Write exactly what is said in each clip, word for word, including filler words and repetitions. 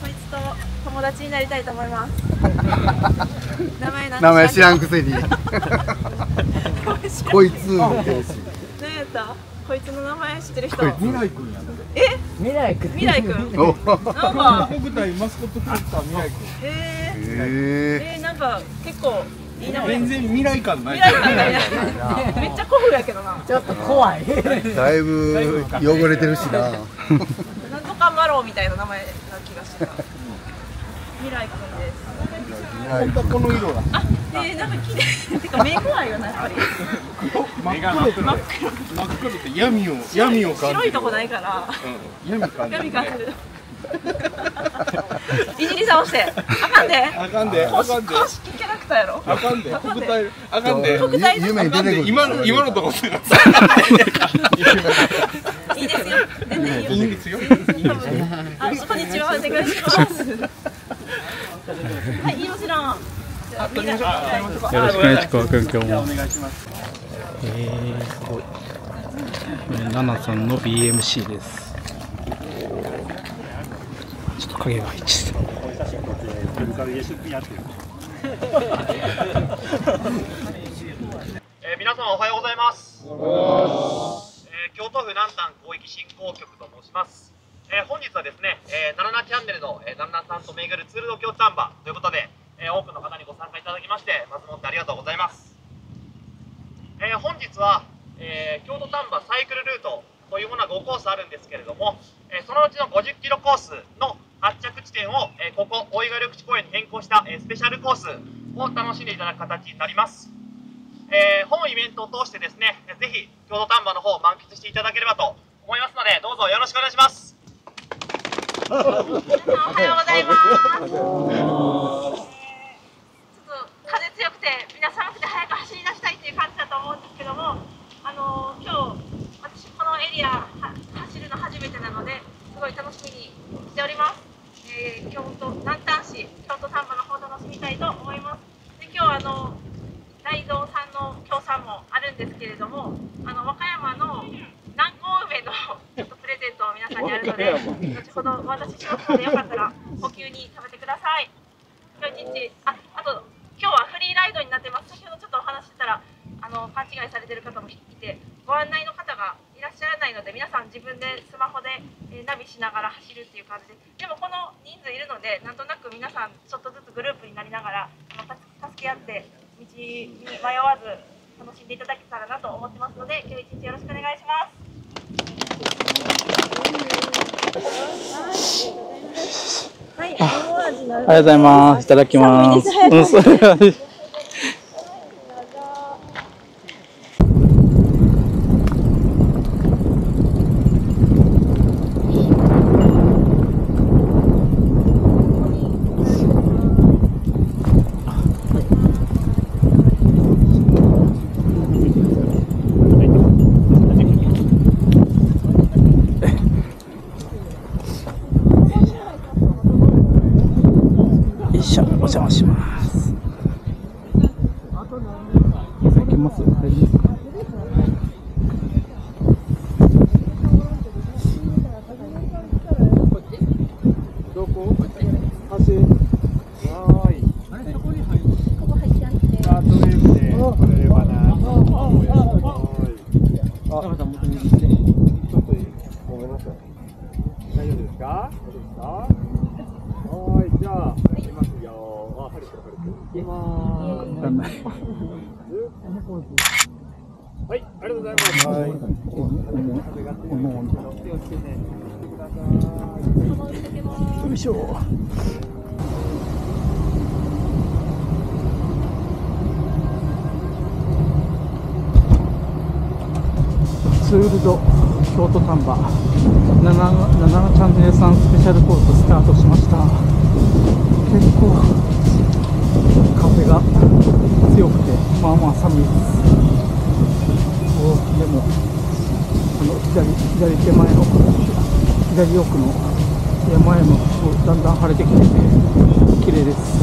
こいつと友達になりたいと思います。名前なんて名前知らんくせに。こいつ。何やった？こいつの名前知ってる人。未来君やん。え？未来君。未来君。なんか国体マスコットキャラクター未来君。ええ。ええなんか結構。全然未来感ない。めっちゃ古風やけどな。ちょっと怖い。だいぶ汚れてるしな。なんとかマローみたいな名前な気がしてた。未来君です。本当この色だ。あ、ええ、なんか綺麗。てか目怖いよなやっぱり。目が真っ黒。真っ黒って闇を闇を感じる。白いとこないから。闇感じる。いじり倒してあかんであかんで公式キャラクターやろあかんで国体あかんで国体夢に出てくる今の今のとこすいいですよ全然いいですよあこんにちはお願いしますはいいろしらんよろしくねちくわくん今日もお願いしますえーすごいナナさんの ビーエムシー です影が入っちゃえ皆様おはようございます。えー、京都府南丹広域振興局と申します。えー、本日はですね、えー、ナナナチャンネルの、えー、ナナナさんと巡るツールド京丹波ということで、えー、多くの方にご参加いただきまして、まずもってありがとうございます。えー、本日は、えー、京都丹波サイクルルートというものはごコースあるんですけれども、えー、そのうちのごじゅっキロコースの発着地点を、えー、ここ大井川緑地公園に変更した、えー、スペシャルコースを楽しんでいただく形になります、えー、本イベントを通してですねぜひ京都丹波の方を満喫していただければと思いますのでどうぞよろしくお願いします皆さんおはようございます、えー、ちょっと風強くてみんな寒くて早く走り出したいという感じだと思うんですけども、あのー、今日私このエリア走るの初めてなのですごい楽しみにしております。えー、京都南丹市京都丹波の方楽しみたいと思います。で今日あの内蔵さんの協賛もあるんですけれども、あの和歌山の南高梅のちょっとプレゼントを皆さんにあるので、後ほど私しますのでよかったら補給に食べてください。今日日ああと今日はフリーライドになってます。先ほどちょっとお話してたらあの勘違いされてる方もいて、ご案内の方がいらっしゃらないので皆さん自分でスマホでナビしながら走るっていう感じで、でもこの人数いるのでなんとなく皆さんちょっとずつグループになりながら助け合って道に迷わず楽しんでいただけたらなと思ってますので今日一日よろしくお願いします。はい、お味ありがとうございます。いただきます。ツールド京都丹波ナナナチャンネルさんスペシャルコーススタートしました。結構風が強くてまあまあ寒いですおでもこの左左手前の左奥の山々もだんだん晴れてきてて綺麗です。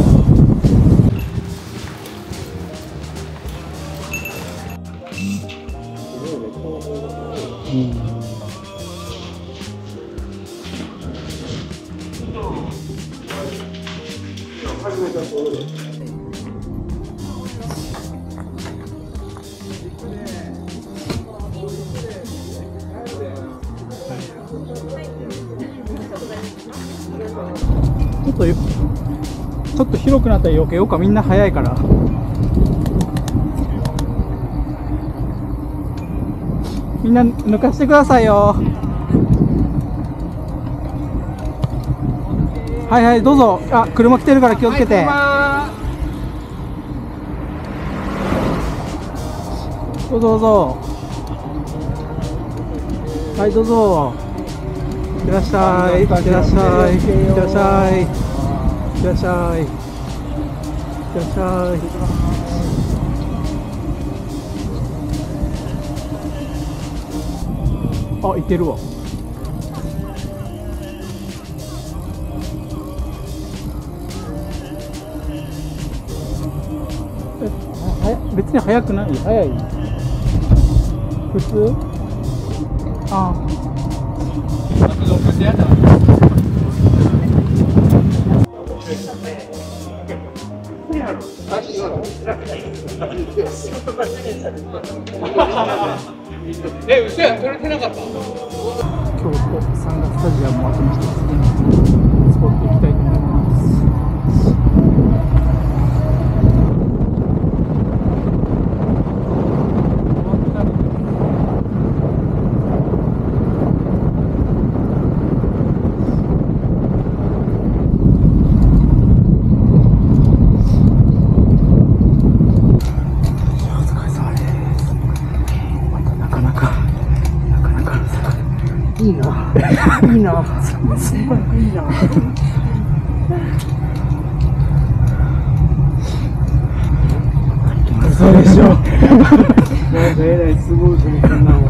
うん。始めたところで。ちょっとちょっと広くなったら余計よかみんな早いから。みんな抜かしてくださいよ。はいはいどうぞ。あ、車来てるから気をつけて。はい、どうぞどうぞ。はいどうぞ。いってらっしゃい。いってらっしゃい。いってらっしゃい。いってらっしゃい。いってらっしゃい。あ、行ってるわ。え、は、別に早くない。早い。普通。ああ。え、嘘やん、取れてなかった。京都サンガスタジアムを後にしてですね、スポット行きたいと思います。いいな、いいな、すごいいいな。嘘でしょ。なんかえらいすごいこんなの。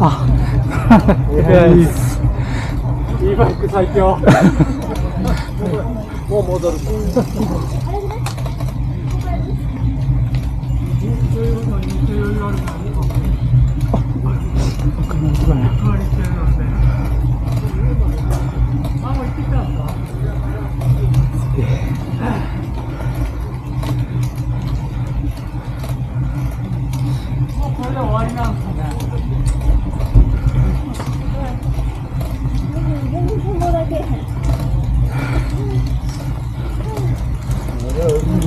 あ、いいバイク最強。もう戻る。もうこれで終わりなんですね。みんな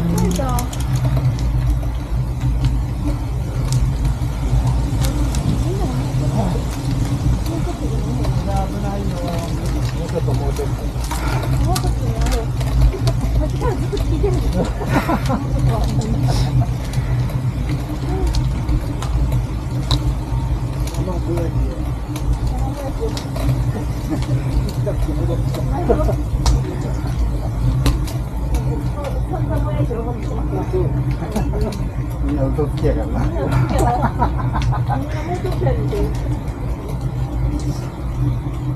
嘘つきやからな。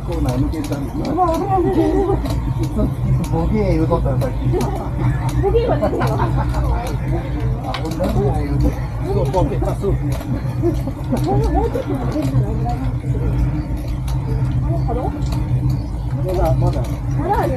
コーナー抜けたんですよ。ボケ言うとったらさっき。ボケは出てる。あ、こんなことないよね。そうボケたそう。もうちょっとも出てるぐらいなんですけど。あれハロ？まだまだ。まだある。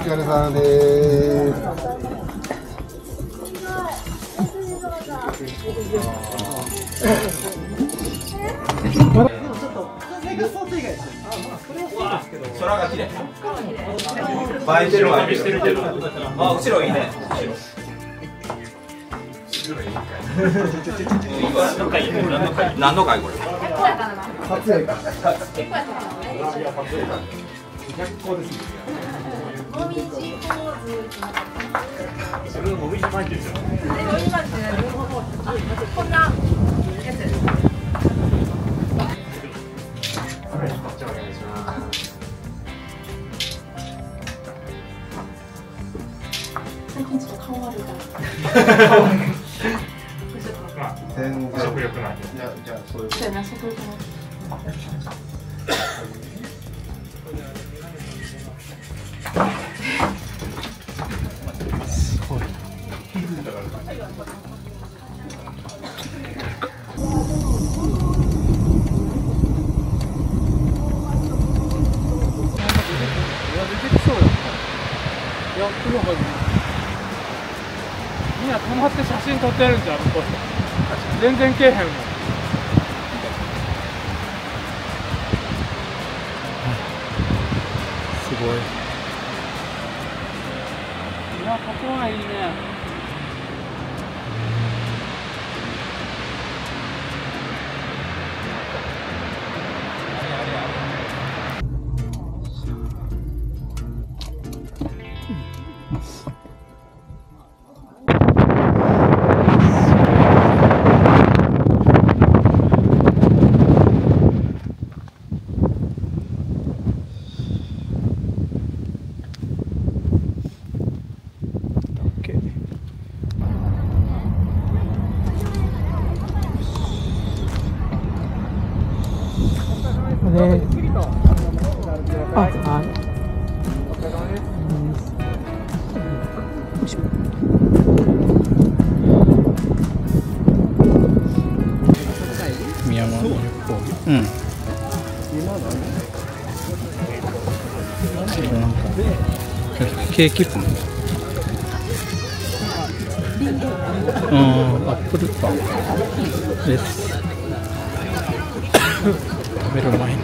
疲れ様です。空が綺麗。映えてるわ。あ、後ろいいね。何の回？何の回これ？撮影か。ひゃっこですね。もみじポーズ。それもみじまんじゅうじゃん。もみじまんじゅう。あ、こんなやつ。撮ってるんじゃん、ここ全然けえへんもん。すごい。いや、ここはいいね。うんケーキパン、うん、アップルパンです。食べる前に。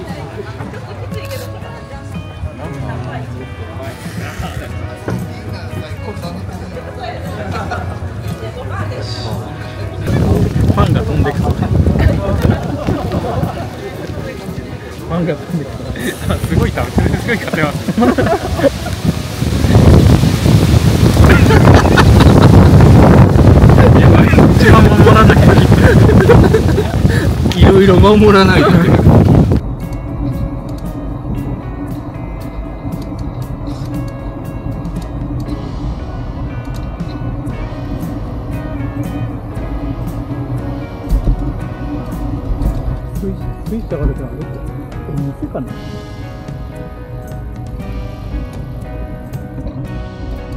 パンが飛んでくる。パンが飛んでくる。すごい食べてる。すごい買ってます。いろいろ守らないから。スイッチ上がるから店かな。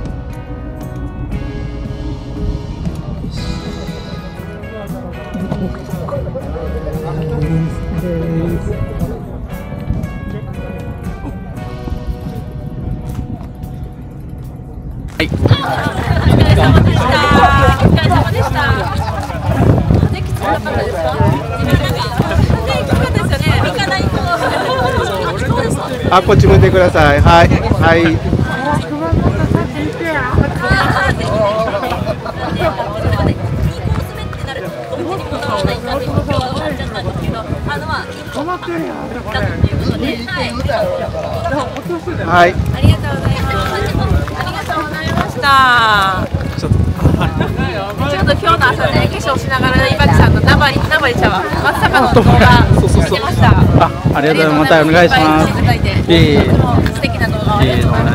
はい。お疲れ様でした。お疲れ様でした。できつかったですか？できつかったですよね。行かないと。あ、こっち向いてください。はいはい。はい。ありがとうございます。ちょっと今日の朝ね、化粧しながら、いばきさんの名張名張ちゃんは松阪の動画見てました。あ、ありがとうございます。またお願いします。いい素敵な動画をありがとうございま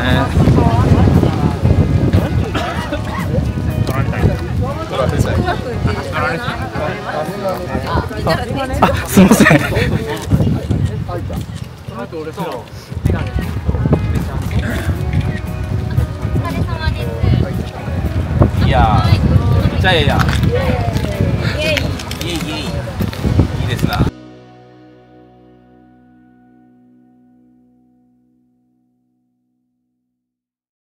す。あ、すみません。いや、めっちゃええやん。